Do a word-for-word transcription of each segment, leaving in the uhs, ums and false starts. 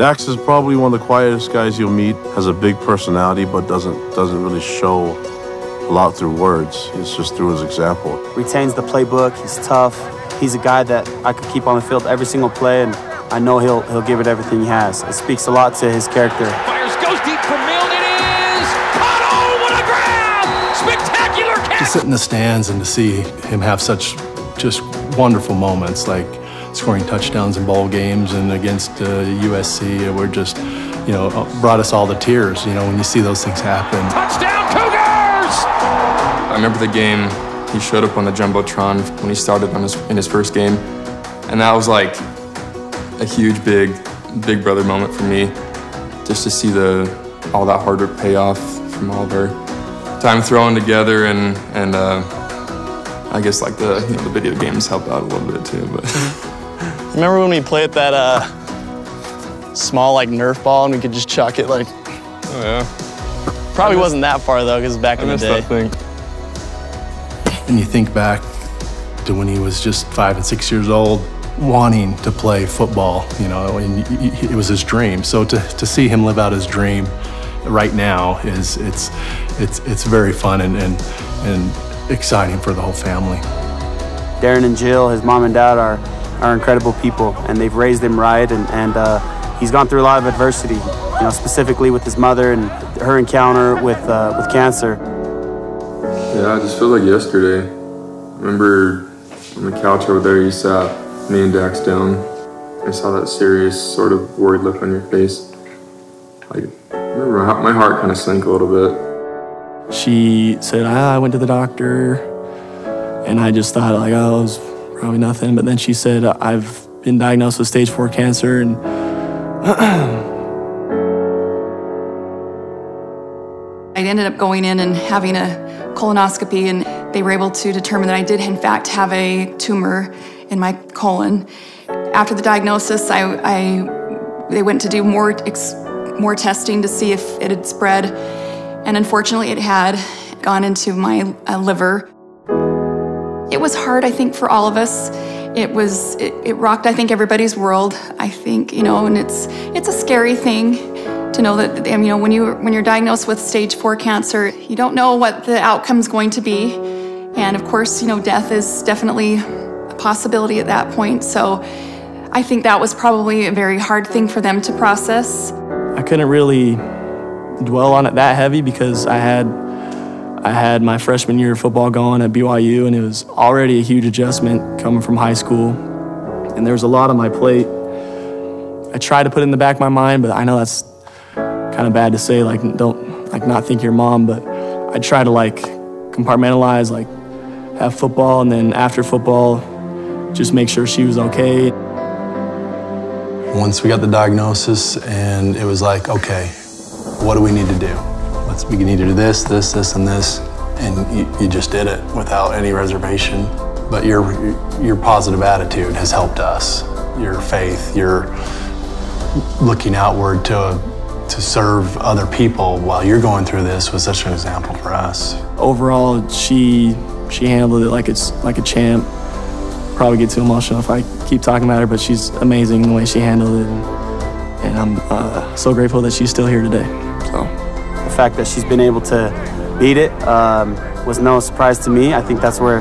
Dax is probably one of the quietest guys you'll meet, has a big personality, but doesn't, doesn't really show a lot through words. It's just through his example. Retains the playbook, he's tough. He's a guy that I could keep on the field every single play, and I know he'll, he'll give it everything he has. It speaks a lot to his character. Fires, goes deep for Milne, it is caught! Oh, what a grab! Spectacular catch! To sit in the stands and to see him have such just wonderful moments, like scoring touchdowns in bowl games and against uh, U S C, we're just, you know, brought us all to tears, you know, when you see those things happen. Touchdown, Cougars! I remember the game. He showed up on the Jumbotron when he started on his, in his first game. And that was like a huge, big, big brother moment for me. Just to see the all that hard work pay off from all of our time throwing together. And, and uh, I guess like the, you know, the video games helped out a little bit too. But remember when we played that uh, small like Nerf ball and we could just chuck it like... Oh yeah. Probably missed, wasn't that far though, because back I in the day. That thing. And you think back to when he was just five and six years old, wanting to play football, you know, and it was his dream. So to, to see him live out his dream right now is, it's, it's, it's very fun and, and, and exciting for the whole family. Darren and Jill, his mom and dad, are, are incredible people, and they've raised him right, and, and uh, he's gone through a lot of adversity, you know, specifically with his mother and her encounter with, uh, with cancer. Yeah, I just feel like yesterday. I remember on the couch over there, you sat me and Dax down. I saw that serious sort of worried look on your face. Like, I remember my heart kind of sank a little bit. She said, ah, I went to the doctor, and I just thought like, oh, it was probably nothing. But then she said, I've been diagnosed with stage four cancer, and I ended up going in and having a colonoscopy, and they were able to determine that I did in fact have a tumor in my colon. After the diagnosis, I, I they went to do more, ex, more testing to see if it had spread, and unfortunately it had gone into my uh, liver. It was hard, I think, for all of us. It was, it, it rocked, I think, everybody's world, I think, you know, and it's, it's a scary thing. To know that, you know, when you when you're diagnosed with stage four cancer, you don't know what the outcome's going to be, and of course, you know, death is definitely a possibility at that point. So, I think that was probably a very hard thing for them to process. I couldn't really dwell on it that heavy because I had I had my freshman year of football going at B Y U, and it was already a huge adjustment coming from high school, and there was a lot on my plate. I tried to put it in the back of my mind, but I know that's kind of bad to say, like, don't, like, not think your mom, but I try to, like, compartmentalize, like, have football, and then after football, just make sure she was okay. Once we got the diagnosis, and it was like, okay, what do we need to do? Let's, we need to do this, this, this, and this, and you, you just did it without any reservation. But your, your positive attitude has helped us. Your faith, your looking outward to a, to serve other people while you're going through this was such an example for us. Overall, she she handled it like it's like a champ. Probably get too emotional if I keep talking about her, but she's amazing the way she handled it, and, and I'm uh, so grateful that she's still here today. So the fact that she's been able to beat it um, was no surprise to me. I think that's where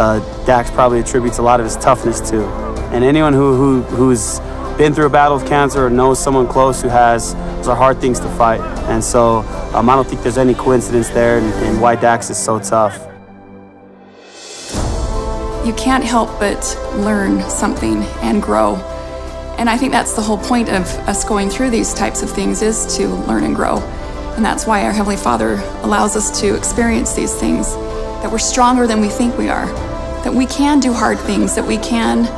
uh, Dax probably attributes a lot of his toughness to. And anyone who, who who's been through a battle of cancer or knows someone close who has, those are hard things to fight. And so um, I don't think there's any coincidence there in, in why Dax is so tough. You can't help but learn something and grow. And I think that's the whole point of us going through these types of things, is to learn and grow. And that's why our Heavenly Father allows us to experience these things, that we're stronger than we think we are, that we can do hard things, that we can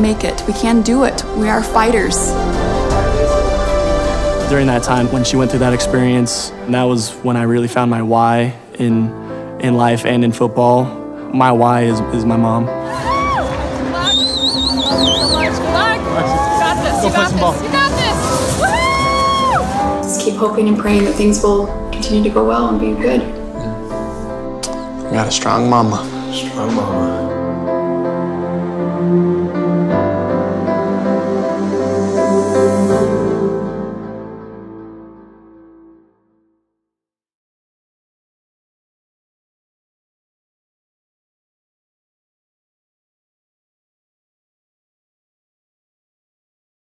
make it. We can do it. We are fighters. During that time, when she went through that experience, that was when I really found my why in in life and in football. My why is, is my mom. Good luck. Good luck. You got this. You got this. You got this. Woohoo! Just keep hoping and praying that things will continue to go well and be good. Got a strong mama. Strong mama.